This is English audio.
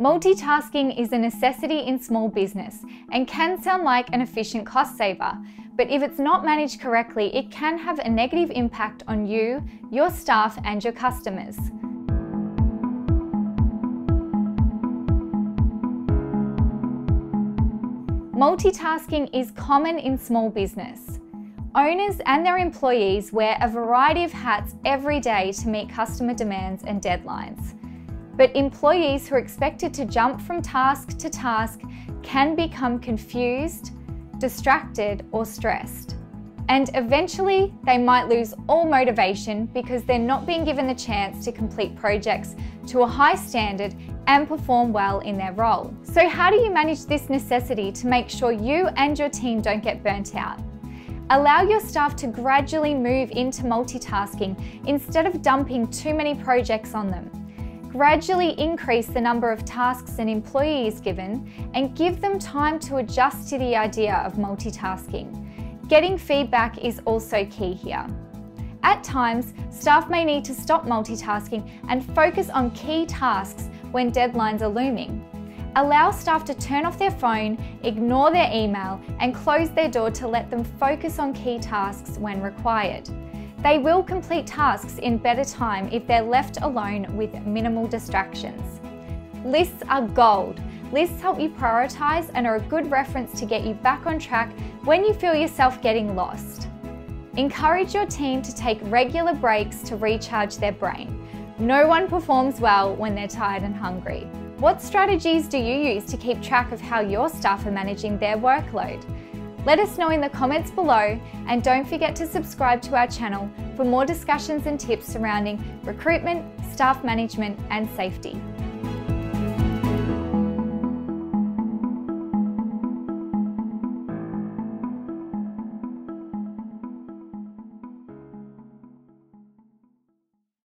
Multitasking is a necessity in small business and can sound like an efficient cost saver, but if it's not managed correctly, it can have a negative impact on you, your staff, and your customers. Multitasking is common in small business. Owners and their employees wear a variety of hats every day to meet customer demands and deadlines. But employees who are expected to jump from task to task can become confused, distracted, or stressed. And eventually, they might lose all motivation because they're not being given the chance to complete projects to a high standard and perform well in their role. So how do you manage this necessity to make sure you and your team don't get burnt out? Allow your staff to gradually move into multitasking instead of dumping too many projects on them. Gradually increase the number of tasks an employee is given and give them time to adjust to the idea of multitasking. Getting feedback is also key here. At times, staff may need to stop multitasking and focus on key tasks when deadlines are looming. Allow staff to turn off their phone, ignore their email, and close their door to let them focus on key tasks when required. They will complete tasks in better time if they're left alone with minimal distractions. Lists are gold. Lists help you prioritize and are a good reference to get you back on track when you feel yourself getting lost. Encourage your team to take regular breaks to recharge their brain. No one performs well when they're tired and hungry. What strategies do you use to keep track of how your staff are managing their workload? Let us know in the comments below, and don't forget to subscribe to our channel for more discussions and tips surrounding recruitment, staff management, and safety.